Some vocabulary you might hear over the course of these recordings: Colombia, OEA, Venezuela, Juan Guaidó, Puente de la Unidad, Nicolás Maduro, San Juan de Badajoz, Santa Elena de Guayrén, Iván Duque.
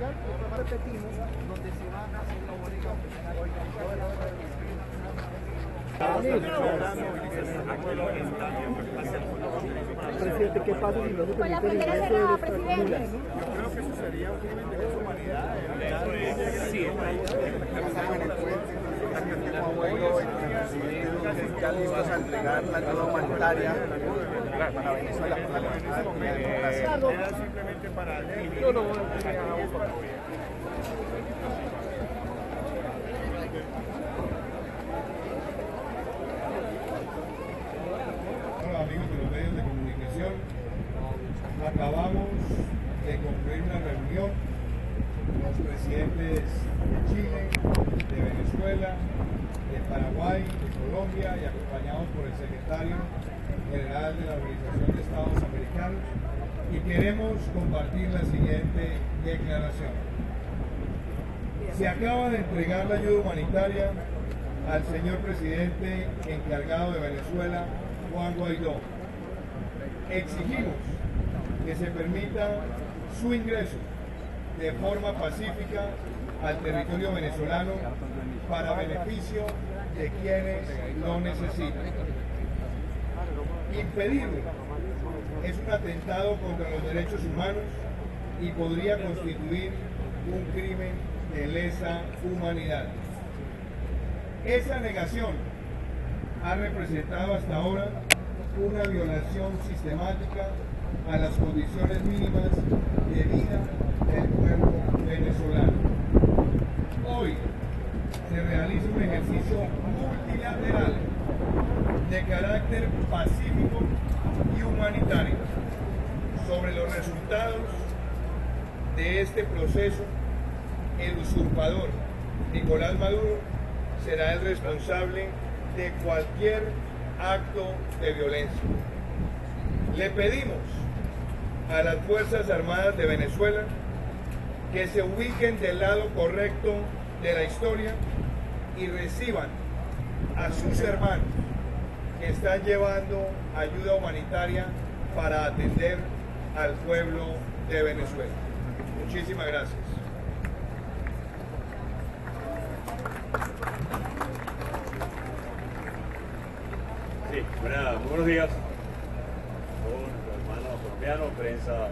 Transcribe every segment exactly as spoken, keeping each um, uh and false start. social que nosotros repetimos, donde se van a hacer la obligación. Presidente, ¿qué pasa si no se permite el ingreso de los tranquilas? Yo creo que eso sería un crimen de lesa humanidad. Sí, están listos a entregar la ayuda humanitaria para Venezuela, para la democracia. Era simplemente para no, no, amigos de los medios de comunicación, acabamos de concluir una reunión con los presidentes de Chile, de Venezuela, de Paraguay, de Colombia, y acompañados por el secretario general de la Organización de Estados Americanos, y queremos compartir la siguiente declaración. Se acaba de entregar la ayuda humanitaria al señor presidente encargado de Venezuela, Juan Guaidó. Exigimos que se permita su ingreso de forma pacífica al territorio venezolano para beneficio de quienes lo necesitan. Impedirlo es un atentado contra los derechos humanos y podría constituir un crimen de lesa humanidad. Esa negación ha representado hasta ahora una violación sistemática a las condiciones mínimas de vida del pueblo venezolano. Hoy se realiza un ejercicio multilateral de carácter pacífico y humanitario. Sobre los resultados de este proceso, el usurpador Nicolás Maduro será el responsable de cualquier acto de violencia. Le pedimos a las Fuerzas Armadas de Venezuela que se ubiquen del lado correcto de la historia y reciban a sus hermanos que están llevando ayuda humanitaria para atender al pueblo de Venezuela. Muchísimas gracias. Sí, buenas, buenos días. Todos nuestros hermanos colombianos, prensa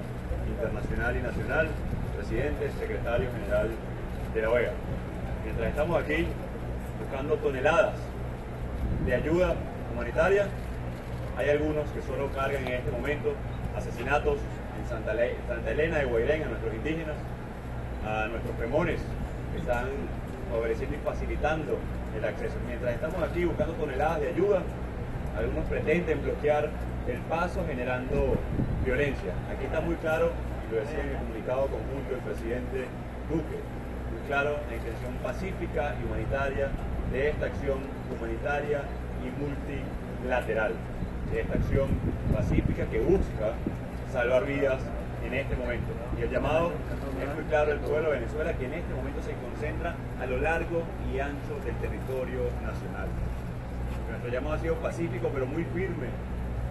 internacional y nacional, presidente, secretario general de la O E A. Mientras estamos aquí buscando toneladas de ayuda humanitaria, hay algunos que solo cargan en este momento asesinatos en Santa, Le Santa Elena de Guayrén, a nuestros indígenas, a nuestros premones que están favoreciendo y facilitando el acceso. Mientras estamos aquí buscando toneladas de ayuda, algunos pretenden bloquear el paso generando violencia. Aquí está muy claro, y lo decía en el comunicado conjunto del presidente Duque, muy claro la intención pacífica y humanitaria de esta acción humanitaria y multilateral, de esta acción pacífica que busca salvar vidas en este momento. Y el llamado es muy claro del pueblo de Venezuela, que en este momento se concentra a lo largo y ancho del territorio nacional. Nuestro llamado ha sido pacífico pero muy firme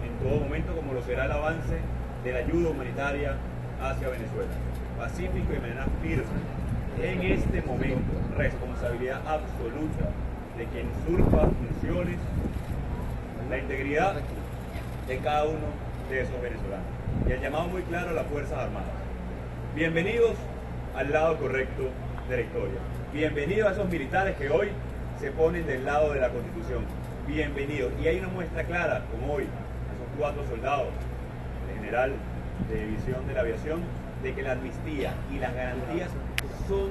en todo momento, como lo será el avance de la ayuda humanitaria hacia Venezuela. Pacífico y de manera firme. En este momento, responsabilidad absoluta de quien usurpa funciones, la integridad de cada uno de esos venezolanos. Y el llamado muy claro a las Fuerzas Armadas. Bienvenidos al lado correcto de la historia. Bienvenidos a esos militares que hoy se ponen del lado de la Constitución. Bienvenidos. Y hay una muestra clara, como hoy, esos cuatro soldados, el general de división de la aviación, de que la amnistía y las garantías son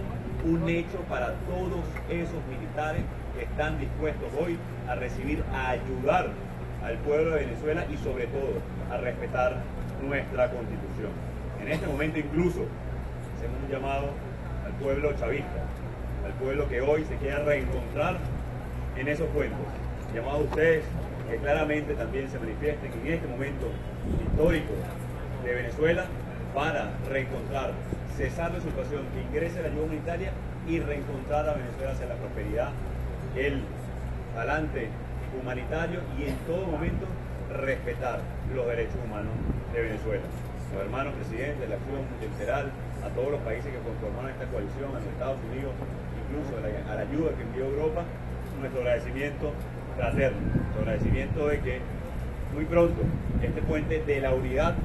un hecho para todos esos militares que están dispuestos hoy a recibir, a ayudar al pueblo de Venezuela y sobre todo a respetar nuestra Constitución. En este momento incluso hacemos un llamado al pueblo chavista, al pueblo que hoy se quiera reencontrar en esos pueblos. Llamado a ustedes que claramente también se manifiesten en este momento histórico de Venezuela para reencontrar, cesar la situación, que ingrese la ayuda humanitaria y reencontrar a Venezuela hacia la prosperidad, el talante humanitario y en todo momento respetar los derechos humanos de Venezuela. su hermano presidente, la acción multilateral, a todos los países que conformaron esta coalición, a los Estados Unidos, incluso a la, a la ayuda que envió Europa, nuestro agradecimiento fraterno, nuestro agradecimiento de que muy pronto este puente de la unidad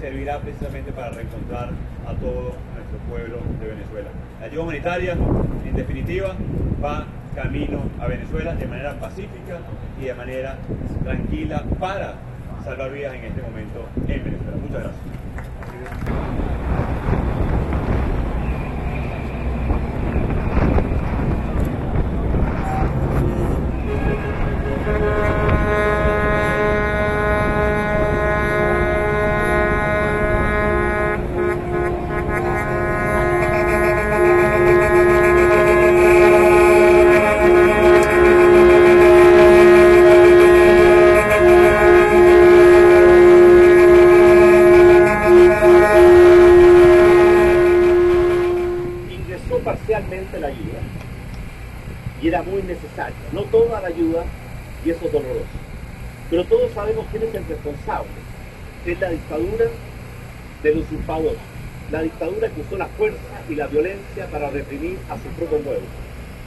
servirá precisamente para reencontrar a todo nuestro pueblo de Venezuela. La ayuda humanitaria, en definitiva, va camino a Venezuela de manera pacífica y de manera tranquila para salvar vidas en este momento en Venezuela. Muchas gracias. La ayuda, y era muy necesaria, no toda la ayuda, y eso es doloroso, pero todos sabemos quién es el responsable. Es la dictadura del usurpador, la dictadura que usó la fuerza y la violencia para reprimir a su propio pueblo.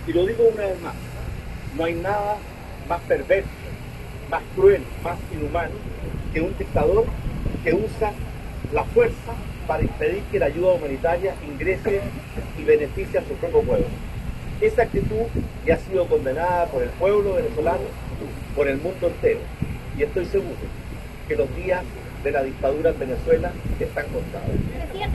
Y lo digo una vez más, no hay nada más perverso, más cruel, más inhumano que un dictador que usa la fuerza para impedir que la ayuda humanitaria ingrese y beneficie a su propio pueblo. Esa actitud ya ha sido condenada por el pueblo venezolano, por el mundo entero. Y estoy seguro que los días de la dictadura en Venezuela están contados.